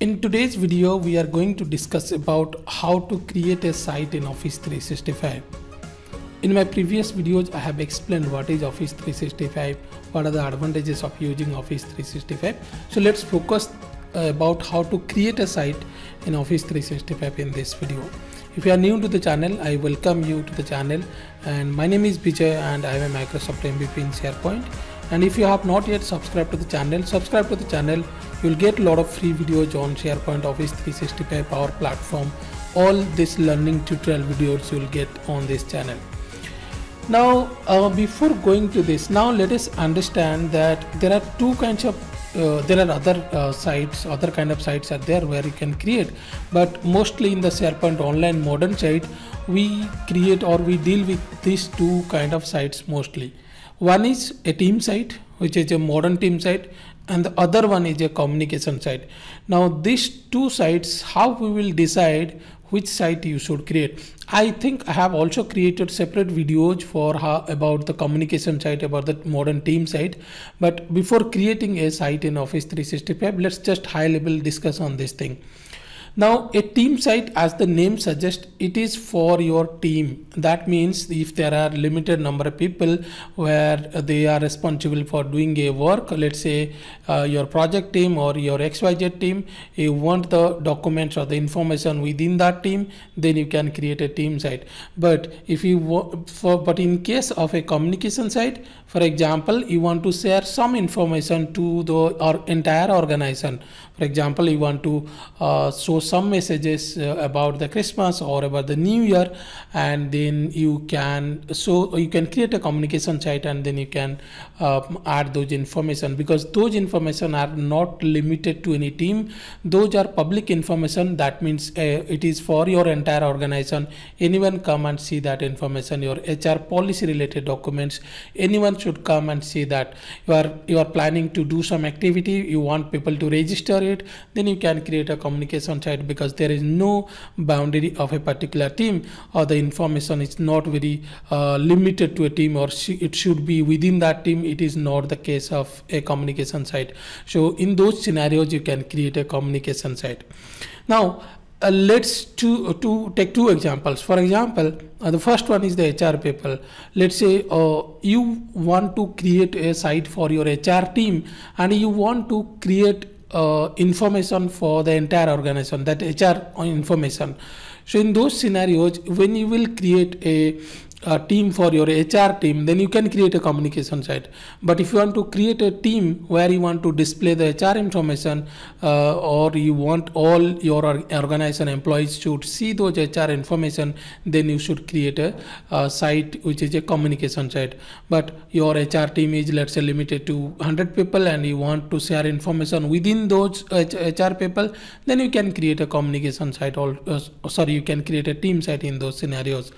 In today's video, we are going to discuss about how to create a site in Office 365. In my previous videos, I have explained what is Office 365, what are the advantages of using Office 365. So let's focus about how to create a site in Office 365 in this video. If you are new to the channel, I welcome you to the channel, and my name is Vijay and I am a Microsoft MVP in SharePoint. And if you have not yet subscribed to the channel, subscribe to the channel. You will get a lot of free videos on SharePoint, Office 365, Power Platform, all this learning tutorial videos you will get on this channel. Now before going to this, now let us understand that there are two kinds of other kind of sites are there where you can create, but mostly in the SharePoint online modern site we create or we deal with these two kind of sites mostly. One is a team site, which is a modern team site, and the other one is a communication site. Now these two sites, how we will decide which site you should create? I think I have also created separate videos for about the communication site, about the modern team site. But before creating a site in Office 365, let's just high level discuss on this thing. Now a team site, as the name suggests, it is for your team. That means if there are limited number of people where they are responsible for doing a work, let's say your project team or your XYZ team, you want the documents or the information within that team, then you can create a team site. But if you but in case of a communication site, for example, you want to share some information to the entire organization. For example, you want to show some messages about the Christmas or about the New Year, and then you can create a communication site, and then you can add those information, because those information are not limited to any team. Those are public information. That means it is for your entire organization. Anyone come and see that information. Your HR policy related documents, anyone should come and see that. You are planning to do some activity, you want people to register it, then you can create a communication site, because there is no boundary of a particular team, or the information is not very limited to a team, or it should be within that team. It is not the case of a communication site. So in those scenarios you can create a communication site. Now let's take two examples. For example, the first one is the HR people. Let's say you want to create a site for your HR team, and you want to create information for the entire organization, that HR information. So in those scenarios, when you will create a team for your HR team, then you can create a communication site. But if you want to create a team where you want to display the HR information, or you want all your organization employees should see those HR information, then you should create a site which is a communication site. But your HR team is, let's say, limited to 100 people, and you want to share information within those HR people, then you can create a communication site, or sorry, you can create a team site in those scenarios.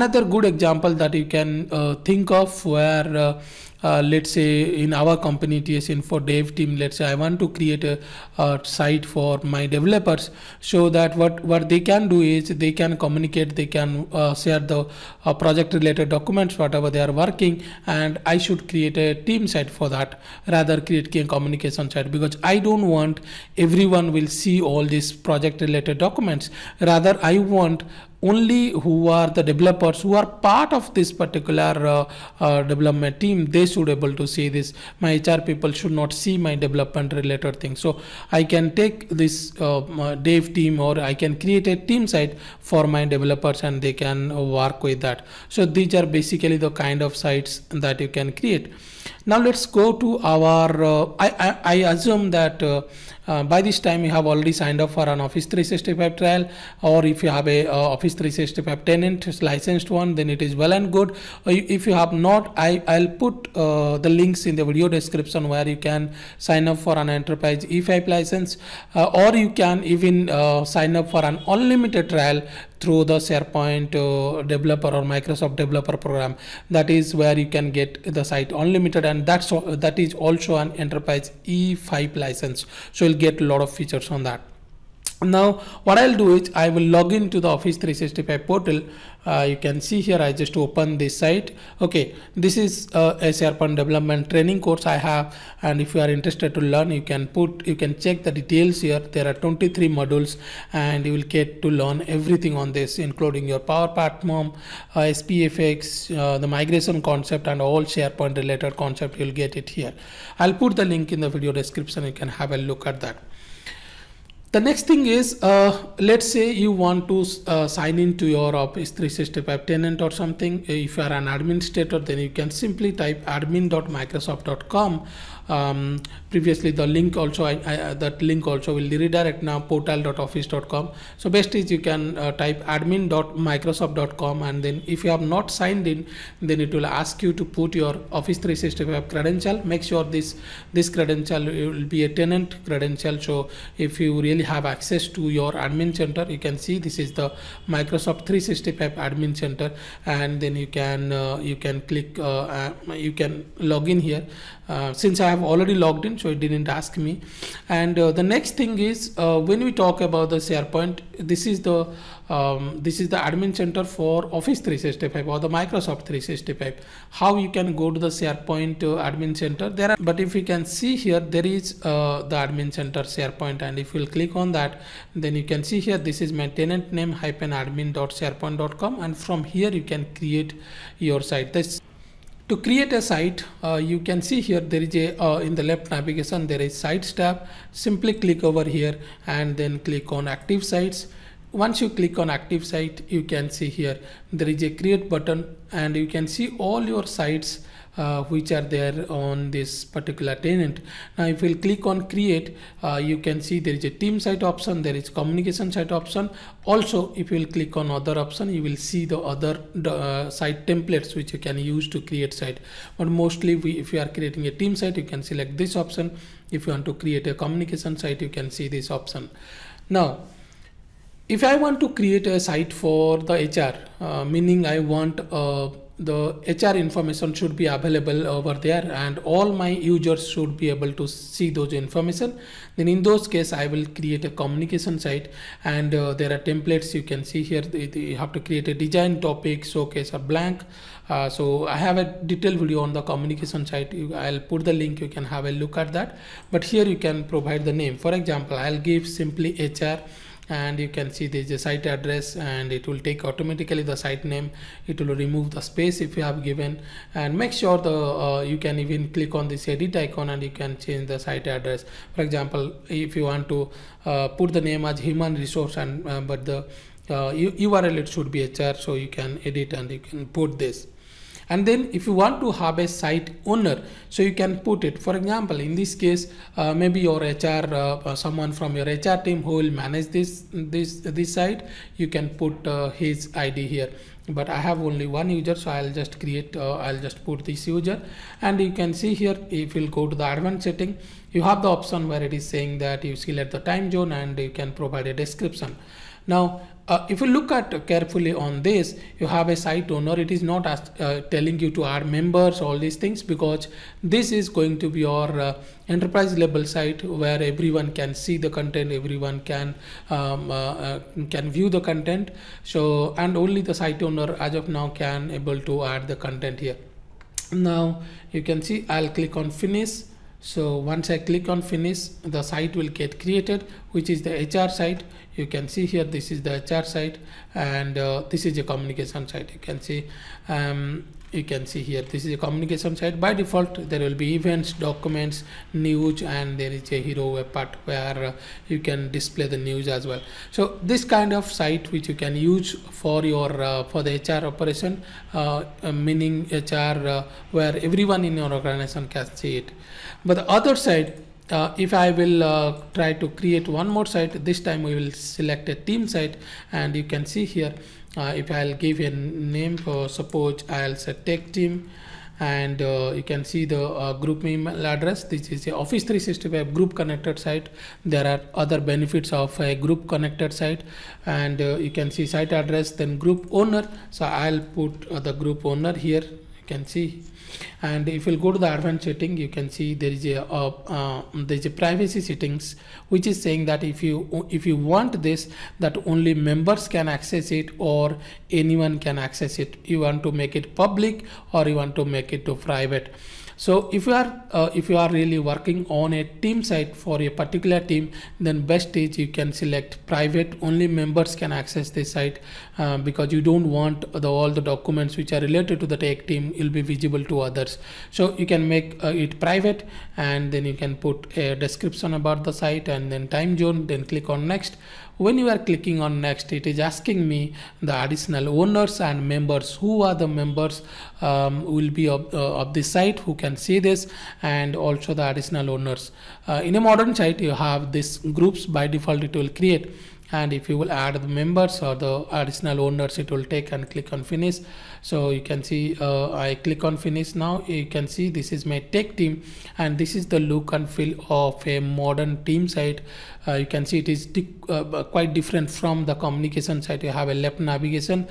Another good example that you can think of, where let's say in our company TS Info dev team, let's say I want to create a site for my developers, so that what they can do is they can communicate, they can share the project related documents, whatever they are working, and I should create a team site for that, rather create a communication site, because I don't want everyone will see all these project related documents. Rather I want only who are the developers, who are part of this particular development team, they should be able to see this. My HR people should not see my development related things. So I can take this dev team, or I can create a team site for my developers, and they can work with that. So these are basically the kind of sites that you can create. Now let's go to our I assume that by this time you have already signed up for an Office 365 trial, or if you have a Office 365 tenant licensed one, then it is well and good. If you have not, I'll put the links in the video description where you can sign up for an Enterprise E5 license, or you can even sign up for an unlimited trial through the SharePoint developer or Microsoft developer program. That is where you can get the site unlimited, and that is also an Enterprise E5 license. So you'll get a lot of features on that. Now what I'll do is I will log into the Office 365 portal. You can see here I just open this site. Okay, this is a SharePoint development training course I have, and if you are interested to learn, you can check the details here. There are 23 modules and you will get to learn everything on this, including your Power Platform, SPFx, the migration concept, and all SharePoint related concept. You'll get it here. I'll put the link in the video description. You can have a look at that. The next thing is, let's say you want to sign in to your Office 365 tenant or something. If you are an administrator, then you can simply type admin.microsoft.com. Previously the link also, that link also will redirect now, portal.office.com. So best is you can type admin.microsoft.com, and then if you have not signed in, then it will ask you to put your Office 365 credential. Make sure this credential will be a tenant credential. So if you really have access to your admin center, you can see this is the Microsoft 365 admin center, and then you can click, you can log in here. Since I have already logged in, so it didn't ask me. And the next thing is, when we talk about the SharePoint, this is the admin center for Office 365 or the Microsoft 365. How you can go to the SharePoint admin center there, but if you can see here, there is the admin center SharePoint, and if you'll click on that, then you can see here this is my tenant name -admin.sharepoint.com, and from here you can create your site. To create a site, you can see here there is a in the left navigation there is sites tab. Simply click over here and then click on active sites. Once you click on active site, you can see here there is a create button, and you can see all your sites which are there on this particular tenant. Now if you click on create, you can see there is a team site option, there is communication site option. Also if you click on other option, you will see the other site templates which you can use to create site. But mostly if you are creating a team site, you can select this option. If you want to create a communication site, you can see this option. Now if I want to create a site for the HR, meaning I want the HR information should be available over there, and all my users should be able to see those information, then in those case I will create a communication site. And there are templates you can see here. You have to create a design, topic, showcase, or blank. So I have a detailed video on the communication site. I'll put the link, you can have a look at that. But here you can provide the name. For example, I'll give simply HR, and you can see there is a site address, and it will take automatically the site name. It will remove the space if you have given, and make sure the you can even click on this edit icon and you can change the site address. For example, if you want to put the name as human resource, and but the URL it should be HR, so you can edit and you can put this. And then if you want to have a site owner, so you can put it. For example, in this case, maybe your HR, someone from your HR team who will manage this site, you can put his ID here. But I have only one user, so I'll just create, I'll just put this user. And you can see here, if you'll go to the advanced setting, you have the option where it is saying that you select the time zone and you can provide a description. Now, if you look at carefully on this, you have a site owner. It is not telling you to add members, all these things, because this is going to be your enterprise level site where everyone can see the content, everyone can view the content. So, and only the site owner as of now can able to add the content here. Now you can see I'll click on finish. So once I click on finish, the site will get created, which is the HR site. You can see here this is the HR site, and this is a communication site. You can see here this is a communication site. By default there will be events, documents, news, and there is a hero web part where you can display the news as well. So this kind of site which you can use for your for the HR operation, meaning HR, where everyone in your organization can see it. But the other side, if I will try to create one more site, this time we will select a team site, and you can see here if I'll give a name, for suppose I'll say tech team, and you can see the group email address. This is the Office 365 group connected site. There are other benefits of a group connected site, and you can see site address, then group owner. So I'll put the group owner here. can see. And if you'll go to the advanced setting, you can see there is a privacy settings, which is saying that if you want this, that only members can access it or anyone can access it. You want to make it public or you want to make it to private. So if you are really working on a team site for a particular team, then best is you can select private. Only members can access this site because you don't want all the documents which are related to the tech team will be visible to others. So you can make it private, and then you can put a description about the site and then time zone, then click on next. When you are clicking on next, it is asking me the additional owners and members. Who are the members will be of this site, who can see this, and also the additional owners. In a modern site, you have these groups by default it will create, and if you will add the members or the additional owners, it will take and click on finish. So you can see I click on finish. Now you can see this is my tech team, and this is the look and feel of a modern team site. You can see it is quite different from the communication site. You have a left navigation.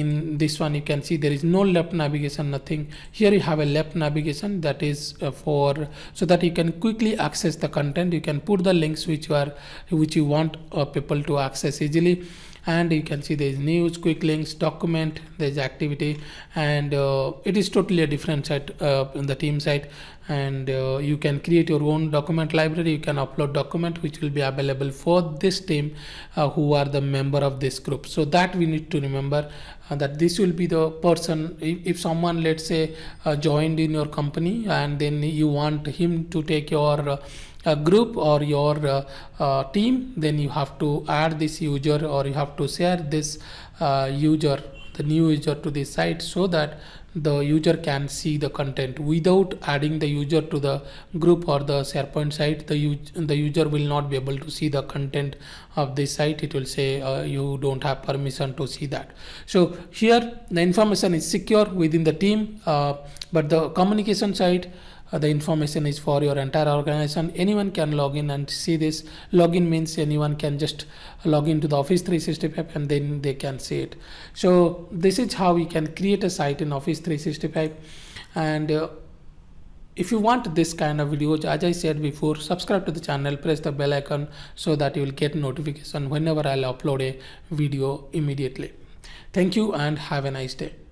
In this one you can see there is no left navigation, nothing. Here you have a left navigation, that is so that you can quickly access the content. You can put the links which you want people to access easily. And you can see there is news, quick links, document, there is activity, and it is totally a different site in the team site. And you can create your own document library. You can upload document which will be available for this team who are the member of this group. So that we need to remember that this will be the person. If someone, let's say, joined in your company, and then you want him to take your group or your team, then you have to add this user, or you have to share this user, the new user, to the site, so that the user can see the content. Without adding the user to the group or the SharePoint site, the user will not be able to see the content of this site. It will say you don't have permission to see that. So here the information is secure within the team, but the communication site, the information is for your entire organization. Anyone can log in and see this. Login means anyone can just log into the Office 365 and then they can see it. So this is how you can create a site in Office 365. And if you want this kind of videos, as I said before, subscribe to the channel, press the bell icon so that you will get notification whenever I'll upload a video immediately. Thank you and have a nice day.